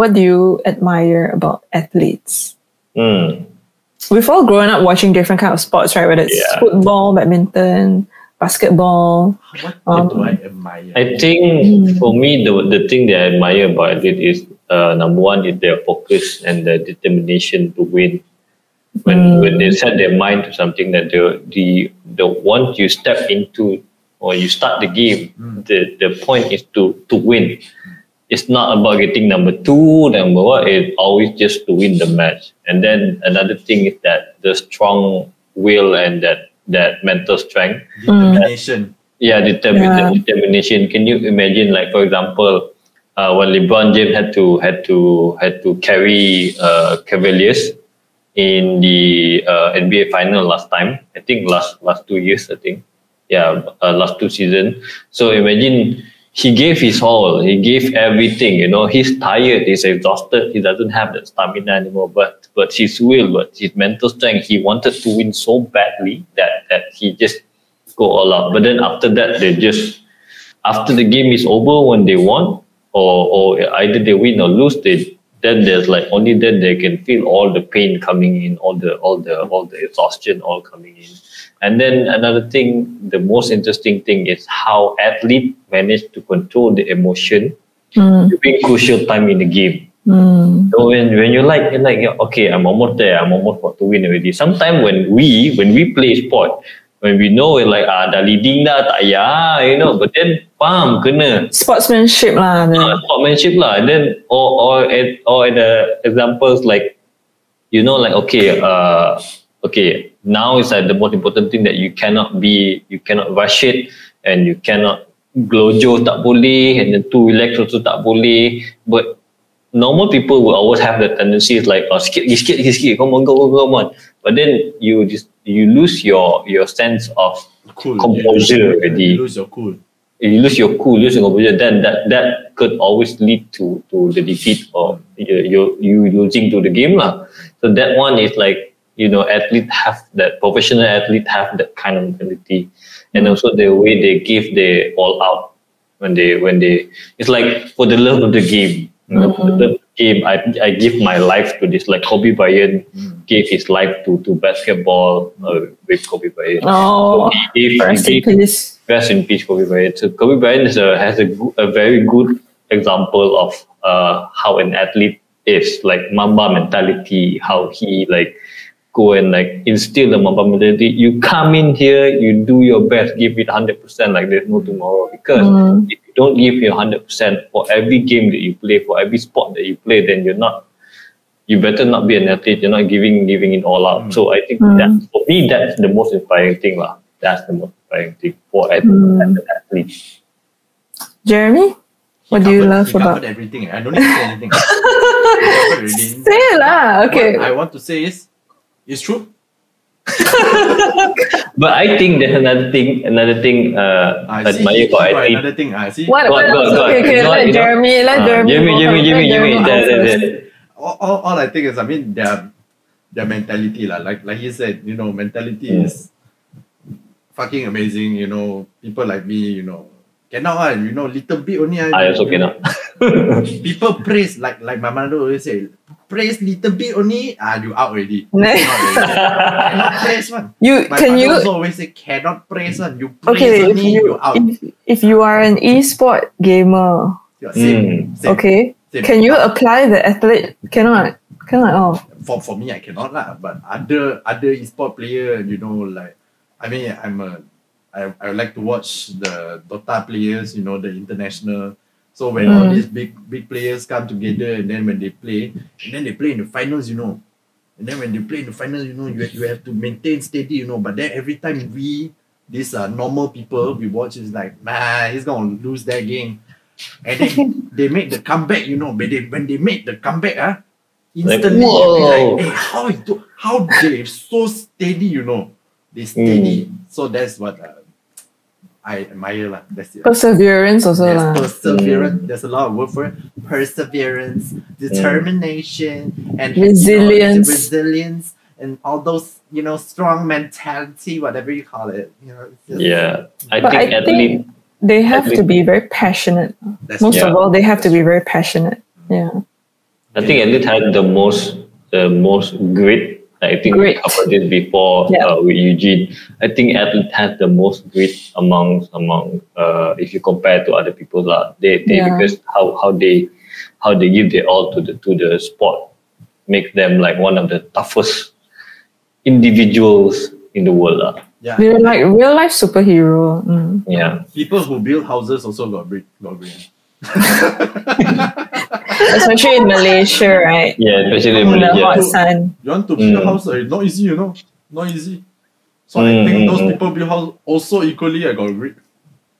What do you admire about athletes? We've all grown up watching different kind of sports, right? Whether it's football, badminton, basketball. What do I admire? I think for me, the thing that I admire about athlete is number one is their focus and their determination to win. When they set their mind to something, that the once you step into or you start the game, the point is to win. It's not about getting number two, number one. It's always just to win the match. And then another thing is that the strong will and that mental strength, determination. Determination. Can you imagine? Like for example, when LeBron James had to carry Cavaliers in the NBA final last time, I think last 2 years, I think, last two seasons. So imagine. He gave his all. He gave everything. You know, he's tired. He's exhausted. He doesn't have that stamina anymore. But his will, but his mental strength. He wanted to win so badly that he just go all out. But then after that, they just after the game is over, when they won or either they win or lose, there's like only then they can feel all the pain coming in, all the exhaustion all coming in. And then another thing, the most interesting thing is how athletes manage to control the emotion during crucial time in the game. So when you're like okay, I'm almost there, I'm almost about to win already. Sometimes when we play sport, when we know it, like dah leading dah tak payah, you know, but then kena sportsmanship lah, and then or the examples like, you know, like okay now is like the most important thing that you cannot rush it, and you cannot glojo tak boleh, and then too relax also tak boleh. But normal people will always have the tendencies like, oh, skip, come on. But then you lose your sense of cool, composure already. You lose your composure. Then that could always lead to the defeat of you losing to the game lah. So that one is like, you know, professional athletes have that kind of mentality, and also the way they give their all out when they. It's like for the love of the game. The game, I give my life to this. Like Kobe Bryant gave his life to basketball with Kobe Bryant. Oh, so rest in peace, Kobe Bryant. So Kobe Bryant has a very good example of how an athlete is, like Mamba mentality. How he like go and like instill the Mamba mentality. You come in here, you do your best, give it 100%. Like there's no tomorrow, because if you don't give your 100% for every game that you play, for every sport that you play, then you better not be an athlete. You're not giving it all out. So I think that for me, that's the most inspiring thing lah. That's the most inspiring thing for an athlete. Jeremy, what do you love about everything? I don't need to say anything. Say lah. Okay. What I want to say is, it's true. But I think there's another thing admire about athlete. Another thing, see. What else? Okay, Jeremy. All I think is, I mean, their mentality lah. Like he said, you know, mentality is fucking amazing. You know, people like me, you know, cannot, you know, little bit only. I also cannot. People praise, like my mother always say, praise little bit only, you out already. Cannot praise one. My mother always say, cannot praise one. You praise only, you out. If you are an e-sport gamer, same. Okay, same. Can you apply the athlete? Cannot. Oh. For me, I cannot lah. But other e-sport player, you know, like, I mean, I like to watch the Dota players, you know, the international. So when all these big players come together, and then when they play, and then they play in the finals, you know. And then when they play in the finals, you know, you have to maintain steady, you know. But then every time these normal people, we watch, is like, man, he's going to lose that game. And then they make the comeback, you know. But when they make the comeback, instantly, like, you'll be like, hey, how they're so steady, you know. They're steady. So that's what... I admire lah. That's it. Perseverance also lah. Perseverance. There's a lot of word for it. Perseverance, determination, and resilience. You know, resilience and all those, you know, strong mentality, whatever you call it. You know. I think they have to be very passionate. Most of all, they have to be very passionate. Yeah. I think anytime the most grit. I think grit. We covered this before with Eugene. I think athletes have the most grit among if you compare to other people, because how they give their all to the sport makes them like one of the toughest individuals in the world. Yeah. They're like real life superhero. Mm. Yeah. People who build houses also got grit. Especially in Malaysia, right? Yeah, especially in Malaysia. Hot sun. You want to build a house? Not easy, you know. Not easy. So I think those people build house also equally. I got grit.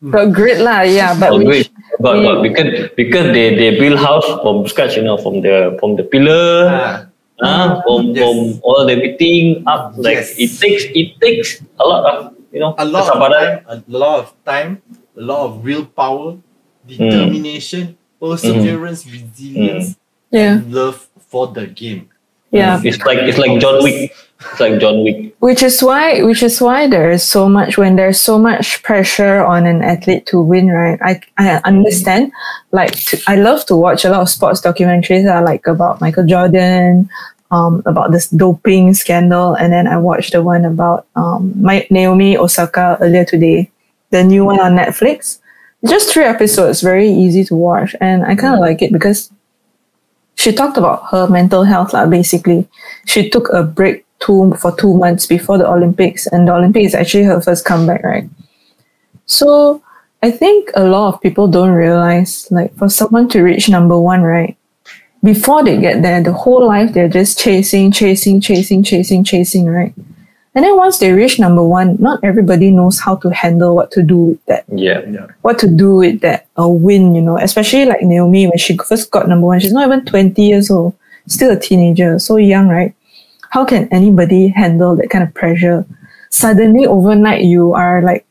Got grit lah, yeah. But because they build house from scratch, you know, from the pillar, from all the everything up. Like it takes a lot of a lot of time, a lot of willpower. Determination, perseverance, resilience, and love for the game. Yeah, it's like John Wick. It's like John Wick. Which is why there is so much pressure on an athlete to win. Right, I understand. Like I love to watch a lot of sports documentaries that are like about Michael Jordan, about this doping scandal, and then I watched the one about Naomi Osaka earlier today, the new one on Netflix. Just 3 episodes, very easy to watch, and I kind of like it because she talked about her mental health, basically. She took a break for 2 months before the Olympics, and the Olympics is actually her first comeback, right? So I think a lot of people don't realize, like, for someone to reach number 1, right, before they get there, the whole life they're just chasing, right? And then once they reach number 1, not everybody knows how to handle what to do with that. Yeah. What to do with that win, you know. Especially like Naomi, when she first got number 1, she's not even 20 years old, still a teenager, so young, right? How can anybody handle that kind of pressure? Suddenly, overnight, you are like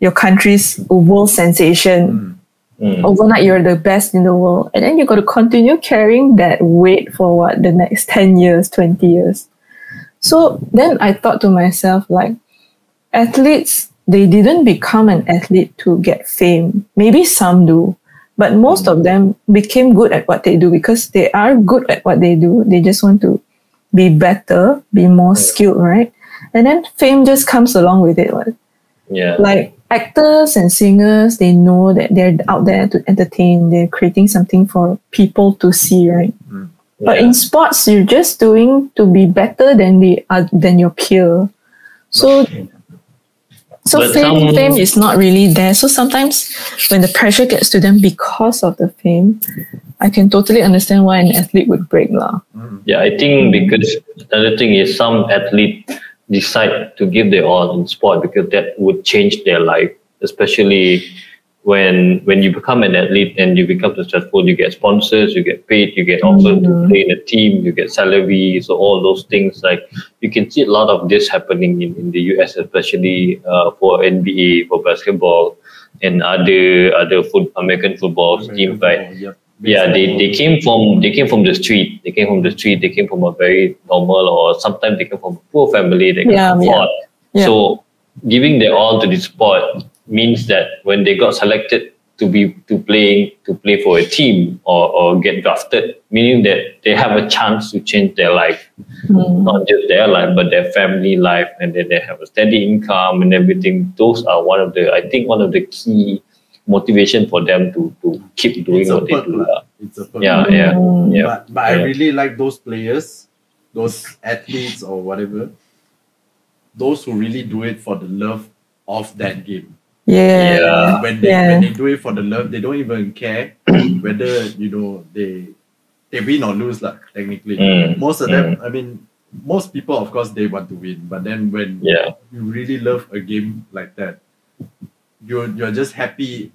your country's world sensation. Mm. Overnight, you're the best in the world. And then you got to continue carrying that weight for what, the next 10 years, 20 years. So then I thought to myself, like, athletes, they didn't become an athlete to get fame. Maybe some do, but most of them became good at what they do because they are good at what they do. They just want to be better, be more skilled, right? And then fame just comes along with it. Right? Yeah. Like actors and singers, they know that they're out there to entertain. They're creating something for people to see, right? Mm. But in sports, you're just doing to be better than your peer. So fame is not really there. So sometimes when the pressure gets to them because of the fame, I can totally understand why an athlete would break lah. Yeah, I think because another thing is some athlete decide to give their all in sport because that would change their life, especially when you become an athlete and you become successful, you get sponsors, you get paid, you get offered to play in a team, you get salary, so all those things. Like you can see a lot of this happening in the US, especially for NBA, for basketball, and other American football teams. Right? Yeah, they came from the street. They came from the street. They came from a very normal, or sometimes they came from a poor family. They can't afford. Yeah. So giving their all to the sport means that when they got selected to play for a team or get drafted, meaning that they have a chance to change their life, not just their life but their family life, and then they have a steady income and everything. Those are one of the key motivation for them to keep doing what they do. It's a perk. But I really like those players, those athletes or whatever, those who really do it for the love of that game. Yeah. When they do it for the love, they don't even care whether, you know, they win or lose, like, technically. Most of them, I mean, most people, of course, they want to win. But then when you really love a game like that, you're just happy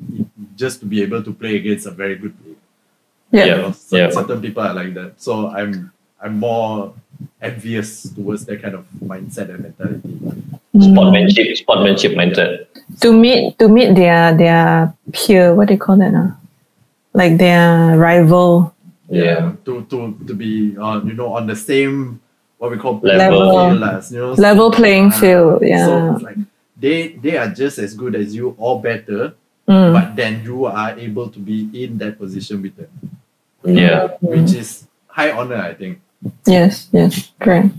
just to be able to play against a very good player. Yeah. You know, certain people are like that. So I'm more envious towards that kind of mindset and mentality. Sportmanship mindset. To meet their peer, what do you call that now? Like their rival. Yeah. To be on, you know, on the same, what we call level playing field. Yeah. So it's like they are just as good as you or better, but then you are able to be in that position with them. Yeah. Which is high honor, I think. Yes, correct.